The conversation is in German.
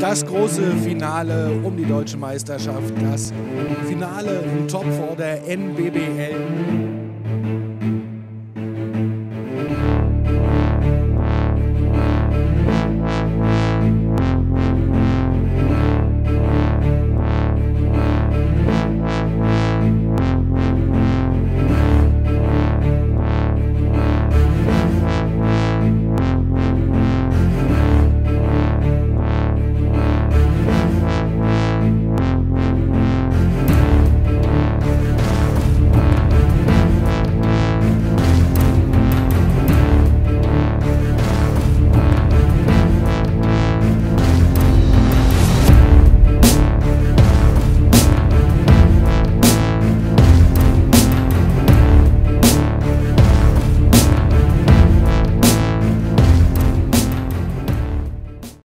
Das große Finale um die Deutsche Meisterschaft, das Finale im Top 4 der NBBL.